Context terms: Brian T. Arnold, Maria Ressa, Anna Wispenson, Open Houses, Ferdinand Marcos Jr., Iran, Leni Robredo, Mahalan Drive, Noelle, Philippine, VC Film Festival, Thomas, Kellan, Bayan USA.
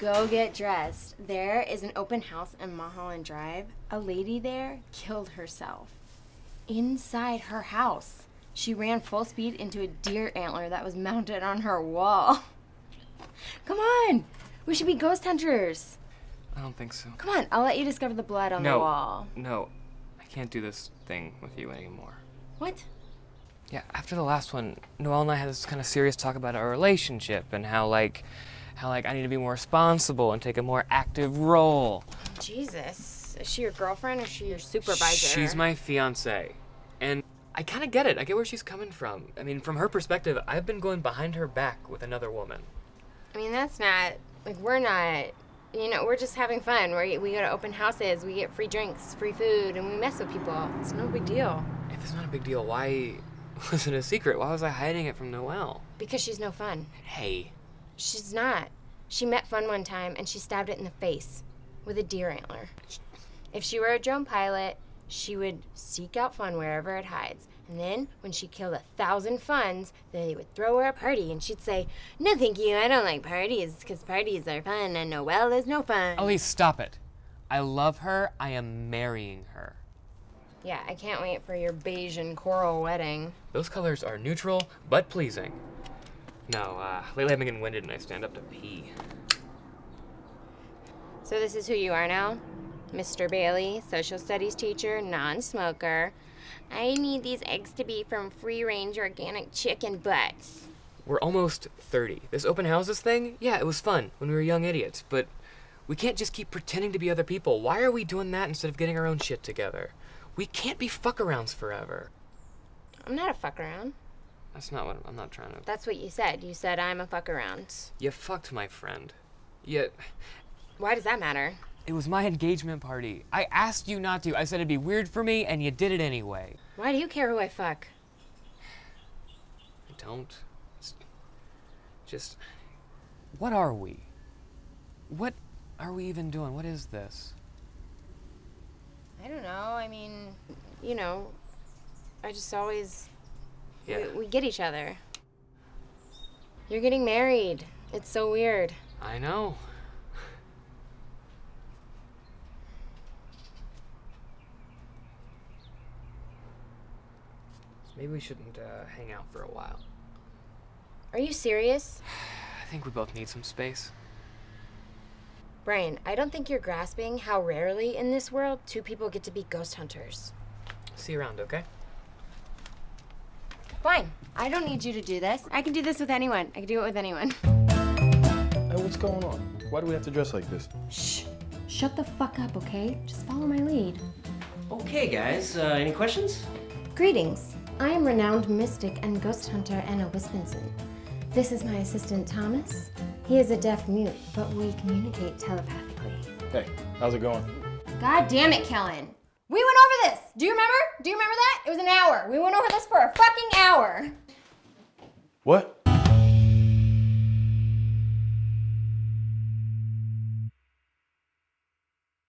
Go get dressed. There is an open house in Mahalan Drive. A lady there killed herself. Inside her house, she ran full speed into a deer antler that was mounted on her wall. Come on, we should be ghost hunters. I don't think so. Come on, I'll let you discover the blood on the wall. No, I can't do this thing with you anymore. What? Yeah, after the last one, Noelle and I had this kind of serious talk about our relationship and how I need to be more responsible and take a more active role. Jesus, is she your girlfriend or is she your supervisor? She's my fiance, and I kind of get it. I get where she's coming from. I mean, from her perspective, I've been going behind her back with another woman. I mean, that's not, like, we're not, you know, we're just having fun. We go to open houses, we get free drinks, free food, and we mess with people. It's no big deal. If it's not a big deal, why was it a secret? Why was I hiding it from Noelle? Because she's no fun. Hey. She's not. She met fun one time, and she stabbed it in the face with a deer antler. If she were a drone pilot, she would seek out fun wherever it hides. And then, when she killed 1,000 funs, they would throw her a party, and she'd say, "No, thank you, I don't like parties, because parties are fun, and Noelle is no fun." Elise, stop it. I love her. I am marrying her. Yeah, I can't wait for your beige and coral wedding. Those colors are neutral, but pleasing. No, lately I've been getting winded, and I stand up to pee. So this is who you are now? Mr. Bailey, social studies teacher, non-smoker. I need these eggs to be from free-range organic chicken butts. We're almost 30. This open houses thing, yeah, it was fun when we were young idiots, but we can't just keep pretending to be other people. Why are we doing that instead of getting our own shit together? We can't be fuck-arounds forever. I'm not a fuck-around. That's not what I'm not trying to... That's what you said. You said I'm a fuck-around. You fucked my friend. You... Why does that matter? It was my engagement party. I asked you not to. I said it'd be weird for me, and you did it anyway. Why do you care who I fuck? I don't. It's just... What are we? What are we even doing? What is this? I don't know. I mean, you know, I just always... Yeah. We get each other. You're getting married. It's so weird. I know. Maybe we shouldn't hang out for a while. Are you serious? I think we both need some space. Brian, I don't think you're grasping how rarely in this world two people get to be ghost hunters. See you around, okay? Fine. I don't need you to do this. I can do this with anyone. I can do it with anyone. Hey, what's going on? Why do we have to dress like this? Shh. Shut the fuck up, okay? Just follow my lead. Okay, guys. Any questions? Greetings. I am renowned mystic and ghost hunter Anna Wispenson. This is my assistant, Thomas. He is a deaf mute, but we communicate telepathically. Hey, how's it going? God damn it, Kellan. We went over this! Do you remember? Do you remember that? It was an hour. We went over this for a fucking hour. What?